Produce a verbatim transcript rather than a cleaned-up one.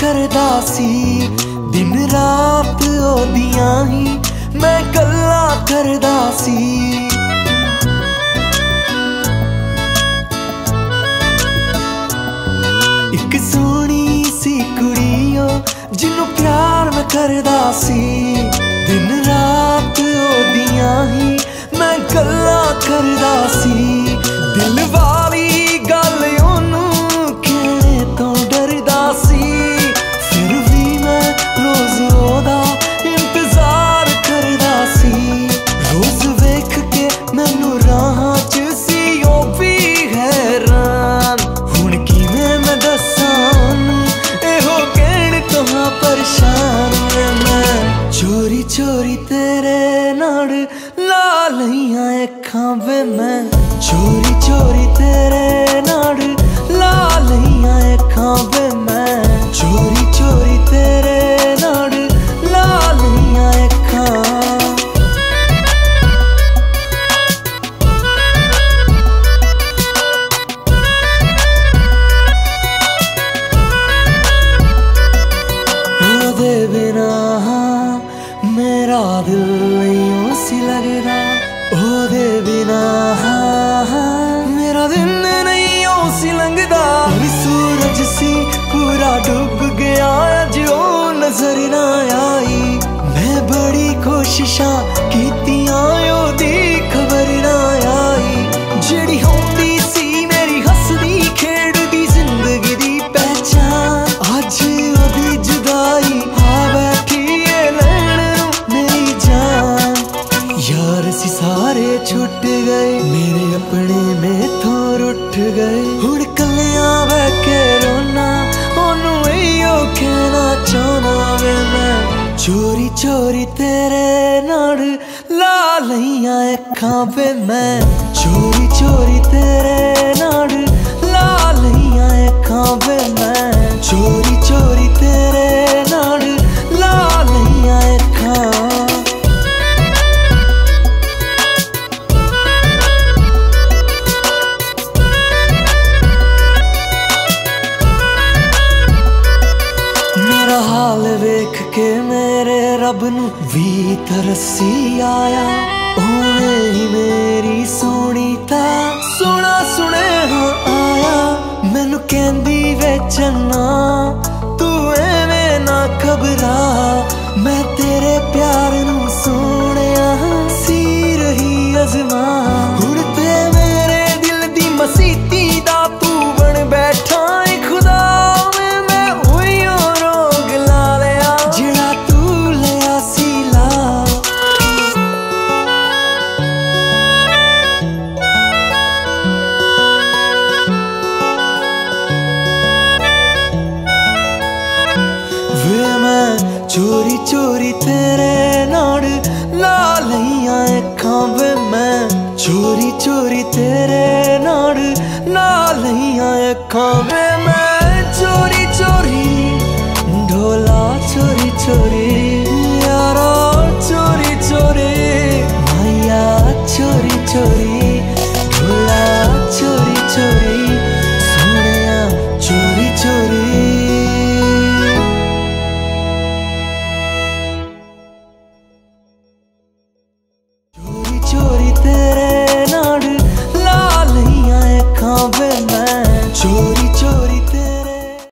करदा सी दिन रात ओदियां ही मैं गल्ला करदा सी। एक सोहनी सी कुड़ियों जिन्नू प्यार मैं करदा सी दिन रात ओदियां ही मैं गल्ला करदा सी। दिल वाली गल ओनू कहने तो डरदा सी फिर भी मैं रोज ओदा इंतजार करदा सी। रोज वेख के मैनू राह च सी ओ भी हैरान हुण किवें मैं दस्सां ओनू इहो कहण तो हां परेशान। मैं चोरी चोरी तेरे नाल लालियां अखां वे मैं चोरी चोरी तेरे नाल लालियां अखां वे मैं चोरी चोरी तेरे नाल लालियां अखां। ओदे बिना मेरा दिल नहीं सी लगदा ओदे बिना मेरा दिन नहीं उसी लंघदा। सूरज सी पूरा डूब गया जो नजर ना आई मैं बड़ी कोशिशां कीतियां ओदी खबर ना आई। जिहड़ी होंदी सी मेरी हसदी खेड़दी जिंदगी दी पहचान अज ओदी जुदाई आ बैठी ए लैण नूं मेरी जान। यार सी सारे छुट गए मेरे अपने में गए हुण कल्लियां बैके रोना ओनू इहो कहना चाहना वे मैं चोरी चोरी तेरे नाल ला लईयां अखां वे मैं चोरी चोरी तेरे नाल ला लईयां अखां वे मैं चोरी चोरी तेरे नाल ला लईयां अखां। देख के मेरे रब नू वी तरसी आया ओने ही मेरी सोहनी ता सोना सुने हां आया। मैनू कहंदी वे चन्ना तू एवें ना घबरा मैं तेरे प्यार नू सोहणिया सी रही अजमा। हुण ते मेरे दिल दी मसीती दा तू बन बैठा है खुदा चोरी चोरी तेरे नाल ला लईयां अखां वे मैं चोरी चोरी तेरे